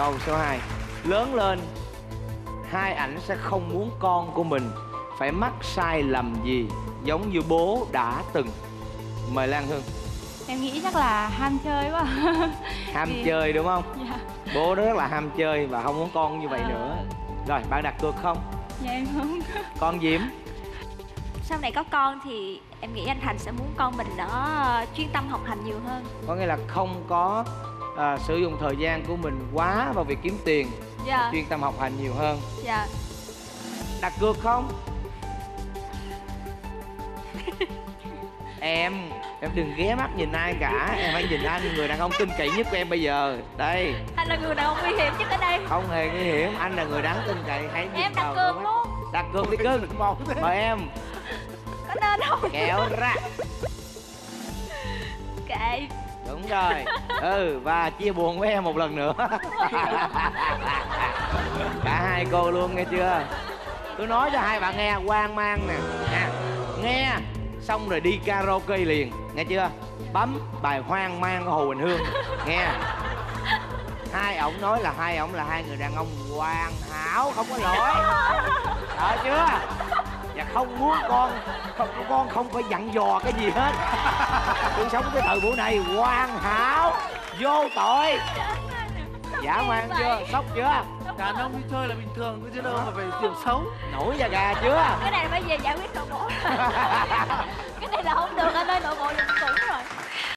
Câu số 2. Lớn lên, hai ảnh sẽ không muốn con của mình phải mắc sai lầm gì giống như bố đã từng. Mời Lan Hương. Em nghĩ chắc là ham chơi quá. Ham chơi đúng không? Dạ. Bố đó rất là ham chơi và không muốn con như vậy nữa. Rồi, bạn đặt cược không? Dạ em không. Con Diễm, sau này có con thì em nghĩ anh Thành sẽ muốn con mình nó chuyên tâm học hành nhiều hơn. Có nghĩa là không có sử dụng thời gian của mình quá vào việc kiếm tiền, dạ. Chuyên tâm học hành nhiều hơn. Dạ. Đặt cược không? Em đừng ghé mắt nhìn ai cả. Em phải nhìn anh, người đàn ông tin cậy nhất của em bây giờ. Đây. Anh là người đàn ông nguy hiểm nhất ở đây. Không hề nguy hiểm, anh là người đáng tin cậy. Hãy em đặt cược luôn. Đặt cược đi cưng. Mời em. Có nên không? Kéo ra. Kệ. Đúng rồi. Ừ, và chia buồn với em một lần nữa. Cả hai cô luôn, nghe chưa? Tôi nói cho hai bạn nghe, hoang mang nè. Nghe xong rồi đi karaoke liền, nghe chưa? Bấm bài Hoang Mang của Hồ Quỳnh Hương nghe. Hai ổng là hai người đàn ông hoàn hảo, không có lỗi. Sợ chưa? Và không muốn con không phải dặn dò cái gì hết. Tôi sống cái thời buổi này hoàn hảo, vô tội. Giả ngoan chưa? Sốc chưa? Đàn ông đi chơi là bình thường, cứ chứ đâu mà phải tiểu xấu. Nổi da gà chưa? Cái này phải về giải quyết nội bộ. Cái này là không được, anh ơi, nội bộ cũng rồi.